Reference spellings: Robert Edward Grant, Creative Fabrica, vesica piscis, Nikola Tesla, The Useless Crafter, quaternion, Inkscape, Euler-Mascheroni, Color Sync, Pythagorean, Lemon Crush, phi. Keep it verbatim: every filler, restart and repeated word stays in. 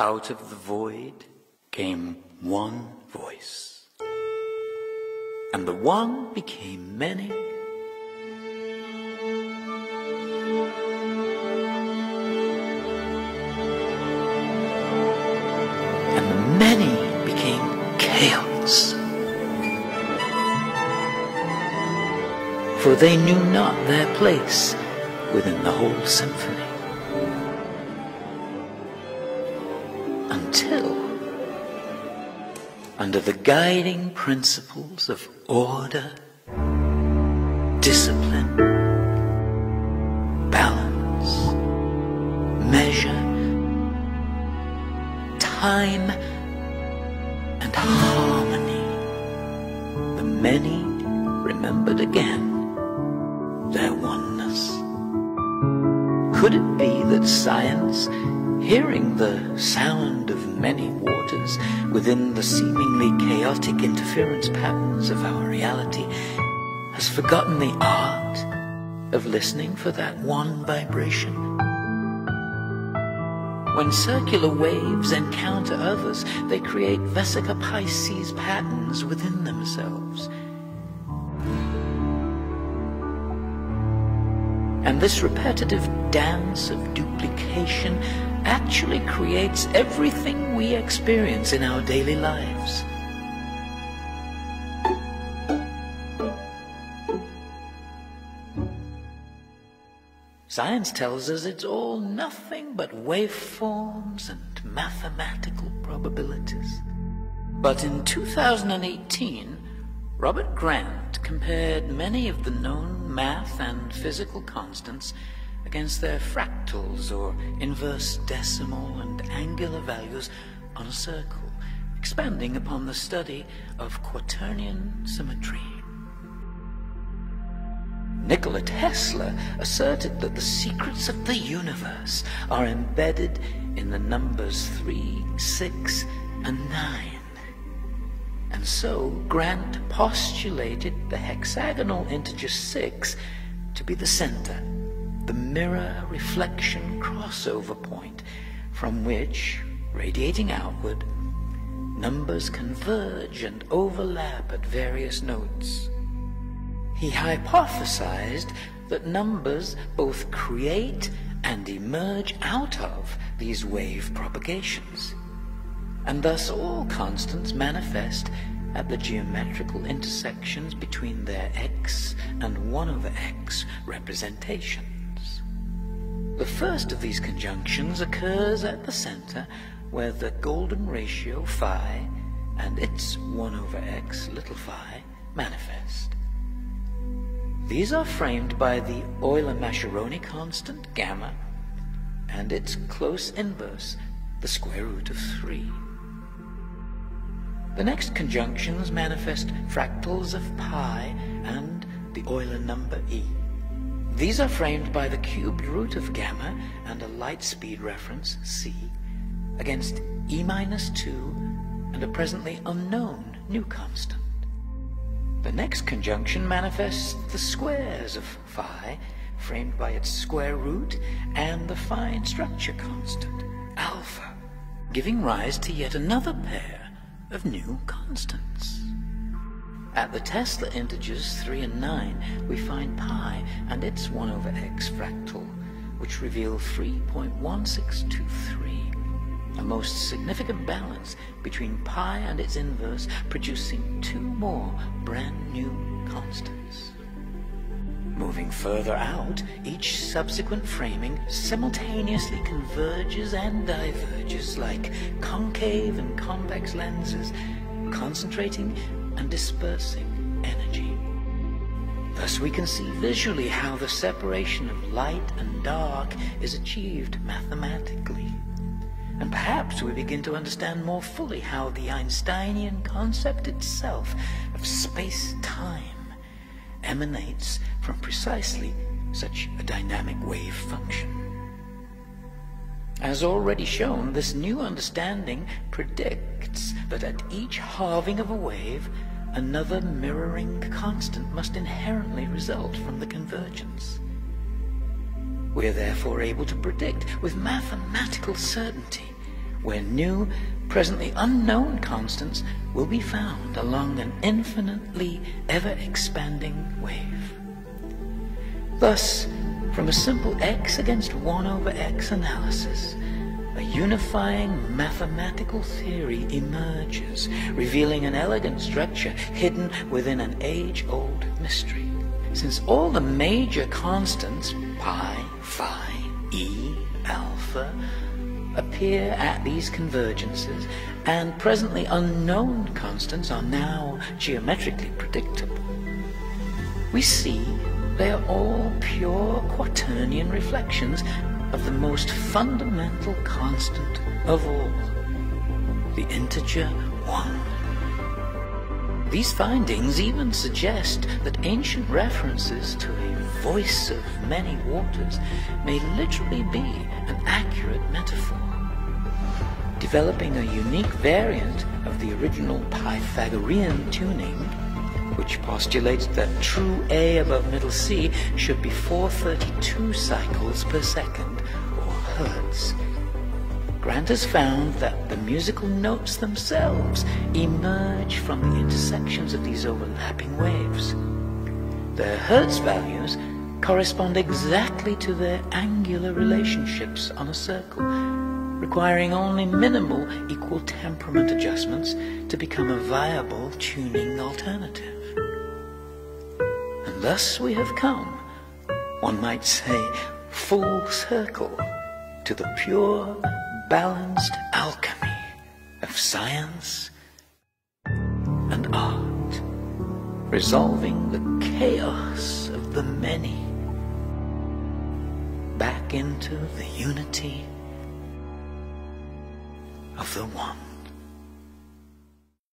Out of the void came one voice, and the one became many. Many became chaos, for they knew not their place within the whole symphony, until, under the guiding principles of order, discipline, balance, measure, time, and harmony, the many remembered again their oneness. Could it be that science, hearing the sound of many waters within the seemingly chaotic interference patterns of our reality, has forgotten the art of listening for that one vibration? When circular waves encounter others, they create vesica piscis patterns within themselves. And this repetitive dance of duplication actually creates everything we experience in our daily lives. Science tells us it's all nothing but waveforms and mathematical probabilities. But in two thousand eighteen, Robert Grant compared many of the known math and physical constants against their fractals or inverse decimal and angular values on a circle, expanding upon the study of quaternion symmetry. Nikola Tesla asserted that the secrets of the universe are embedded in the numbers three, six, and nine. And so Grant postulated the hexagonal integer six to be the center, the mirror reflection crossover point, from which, radiating outward, numbers converge and overlap at various notes. He hypothesized that numbers both create and emerge out of these wave propagations, and thus all constants manifest at the geometrical intersections between their x and one over x representations. The first of these conjunctions occurs at the center, where the golden ratio phi and its one over x little phi manifest. These are framed by the Euler-Mascheroni constant, gamma, and its close inverse, the square root of three. The next conjunctions manifest fractals of pi and the Euler number e. These are framed by the cubed root of gamma and a light speed reference, c, against e minus two and a presently unknown new constant. The next conjunction manifests the squares of phi, framed by its square root and the fine structure constant, alpha, giving rise to yet another pair of new constants. At the Tesla integers three and nine, we find pi and its one over x fractal, which reveal three point one six two three. A most significant balance between pi and its inverse, producing two more brand new constants. Moving further out, each subsequent framing simultaneously converges and diverges like concave and convex lenses, concentrating and dispersing energy. Thus we can see visually how the separation of light and dark is achieved mathematically. And perhaps we begin to understand more fully how the Einsteinian concept itself of space-time emanates from precisely such a dynamic wave function. As already shown, this new understanding predicts that at each halving of a wave, another mirroring constant must inherently result from the convergence. We are therefore able to predict with mathematical certainty where new, presently unknown constants will be found along an infinitely ever-expanding wave. Thus, from a simple x against one over x analysis, a unifying mathematical theory emerges, revealing an elegant structure hidden within an age-old mystery. Since all the major constants, pi, phi, e, alpha, appear at these convergences, and presently unknown constants are now geometrically predictable, we see they are all pure quaternion reflections of the most fundamental constant of all, the integer one. These findings even suggest that ancient references to a voice of many waters may literally be an accurate metaphor, developing a unique variant of the original Pythagorean tuning, which postulates that true A above middle C should be four hundred thirty-two cycles per second, or hertz. Grant has found that the musical notes themselves emerge from the intersections of these overlapping waves. Their hertz values correspond exactly to their angular relationships on a circle, requiring only minimal equal temperament adjustments to become a viable tuning alternative. And thus we have come, one might say, full circle to the pure, balanced alchemy of science and art, resolving the chaos of the many back into the unity of the one.